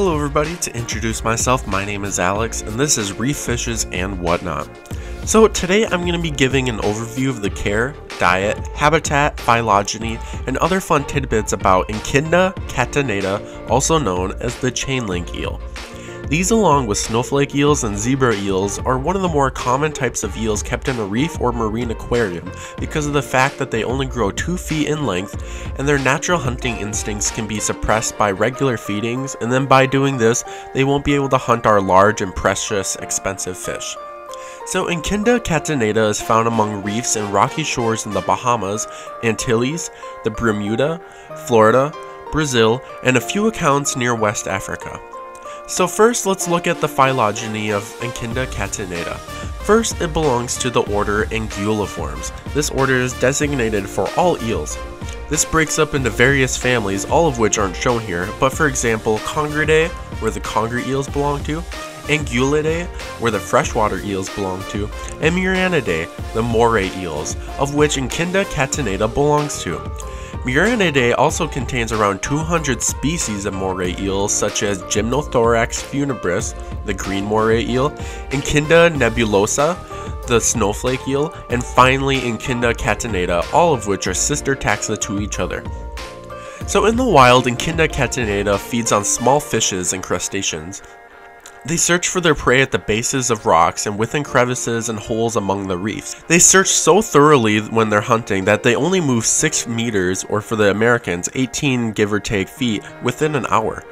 Hello everybody, to introduce myself, my name is Alex and this is Reef Fishes and Whatnot. So today I'm going to be giving an overview of the care, diet, habitat, phylogeny, and other fun tidbits about Echidna catenata, also known as the chainlink eel. These, along with snowflake eels and zebra eels, are one of the more common types of eels kept in a reef or marine aquarium because of the fact that they only grow 2 feet in length and their natural hunting instincts can be suppressed by regular feedings, and then by doing this they won't be able to hunt our large and precious expensive fish. So Echidna catenata is found among reefs and rocky shores in the Bahamas, Antilles, the Bermuda, Florida, Brazil, and a few accounts near West Africa. So first, let's look at the phylogeny of Echidna catenata. First, it belongs to the order Anguilliformes. This order is designated for all eels. This breaks up into various families, all of which aren't shown here, but for example, Congridae, where the conger eels belong to, Anguillidae, where the freshwater eels belong to, and Muraenidae, the moray eels, of which Echidna catenata belongs to. Muraenidae also contains around 200 species of moray eels, such as Gymnothorax funibris, the green moray eel, Echidna nebulosa, the snowflake eel, and finally Echidna catenata, all of which are sister taxa to each other. So in the wild, Echidna catenata feeds on small fishes and crustaceans. They search for their prey at the bases of rocks and within crevices and holes among the reefs. They search so thoroughly when they're hunting that they only move 6 meters, or for the Americans, 18 give or take feet, within an hour.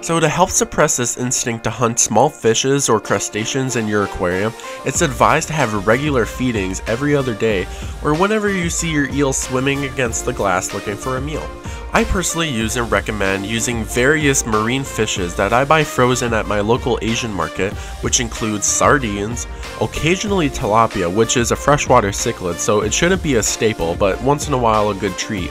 So to help suppress this instinct to hunt small fishes or crustaceans in your aquarium, it's advised to have regular feedings every other day or whenever you see your eel swimming against the glass looking for a meal. I personally use and recommend using various marine fishes that I buy frozen at my local Asian market, which includes sardines, occasionally tilapia, which is a freshwater cichlid, so it shouldn't be a staple, but once in a while a good treat,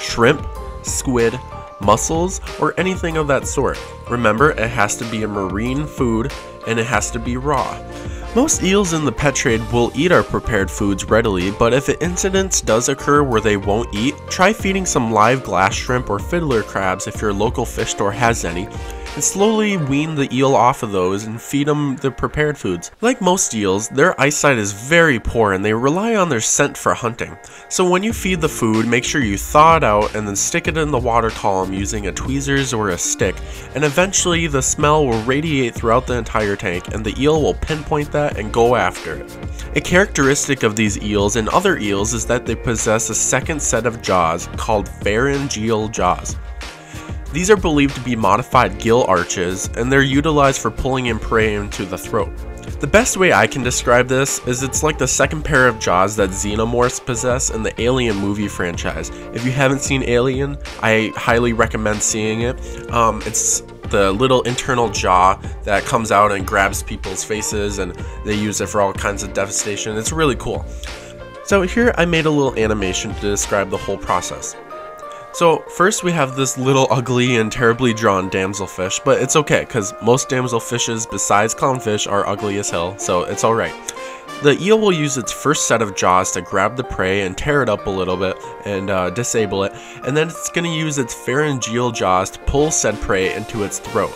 shrimp, squid, mussels, or anything of that sort. Remember, it has to be a marine food and it has to be raw. Most eels in the pet trade will eat our prepared foods readily, but if an incident does occur where they won't eat, try feeding some live glass shrimp or fiddler crabs if your local fish store has any, and slowly wean the eel off of those and feed them the prepared foods. Like most eels, their eyesight is very poor and they rely on their scent for hunting. So when you feed the food, make sure you thaw it out and then stick it in the water column using a tweezers or a stick, and eventually the smell will radiate throughout the entire tank and the eel will pinpoint that and go after it. A characteristic of these eels and other eels is that they possess a second set of jaws called pharyngeal jaws. These are believed to be modified gill arches and they're utilized for pulling in prey into the throat. The best way I can describe this is it's like the second pair of jaws that Xenomorphs possess in the Alien movie franchise. If you haven't seen Alien, I highly recommend seeing it. It's the little internal jaw that comes out and grabs people's faces, and they use it for all kinds of devastation. It's really cool. So here I made a little animation to describe the whole process. So first we have this little ugly and terribly drawn damselfish, but it's okay because most damselfishes besides clownfish are ugly as hell, so it's alright. The eel will use its first set of jaws to grab the prey and tear it up a little bit and disable it, and then it's going to use its pharyngeal jaws to pull said prey into its throat.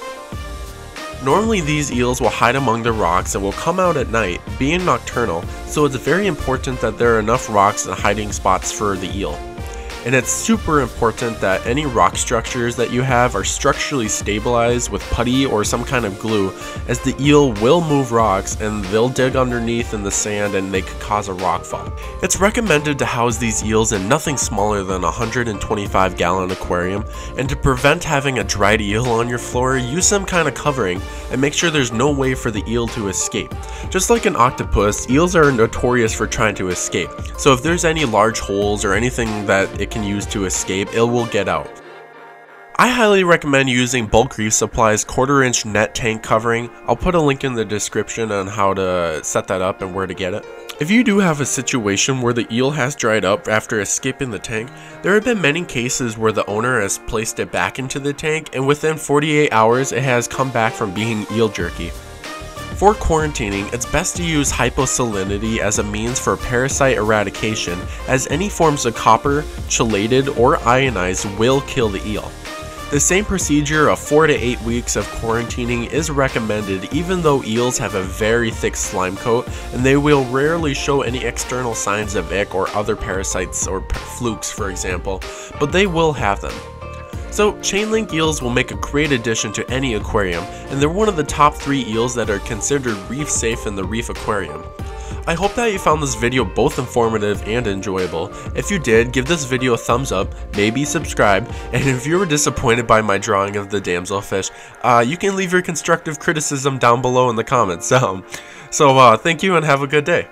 Normally these eels will hide among the rocks and will come out at night, being nocturnal, so it's very important that there are enough rocks and hiding spots for the eel. And it's super important that any rock structures that you have are structurally stabilized with putty or some kind of glue, as the eel will move rocks and they'll dig underneath in the sand and they could cause a rock fall. It's recommended to house these eels in nothing smaller than a 125-gallon aquarium, and to prevent having a dried eel on your floor, use some kind of covering and make sure there's no way for the eel to escape. Just like an octopus, eels are notorious for trying to escape, so if there's any large holes or anything that it can use to escape, it will get out. I highly recommend using Bulk Reef Supply's 1/4-inch net tank covering. I'll put a link in the description on how to set that up and where to get it. If you do have a situation where the eel has dried up after escaping the tank, there have been many cases where the owner has placed it back into the tank and within 48 hours it has come back from being eel jerky. For quarantining, it's best to use hyposalinity as a means for parasite eradication, as any forms of copper, chelated, or ionized will kill the eel. The same procedure of 4 to 8 weeks of quarantining is recommended, even though eels have a very thick slime coat and they will rarely show any external signs of ick or other parasites or flukes, for example, but they will have them. So chainlink eels will make a great addition to any aquarium, and they're one of the top 3 eels that are considered reef safe in the reef aquarium. I hope that you found this video both informative and enjoyable. If you did, give this video a thumbs up, maybe subscribe, and if you were disappointed by my drawing of the damselfish, you can leave your constructive criticism down below in the comments. So thank you and have a good day.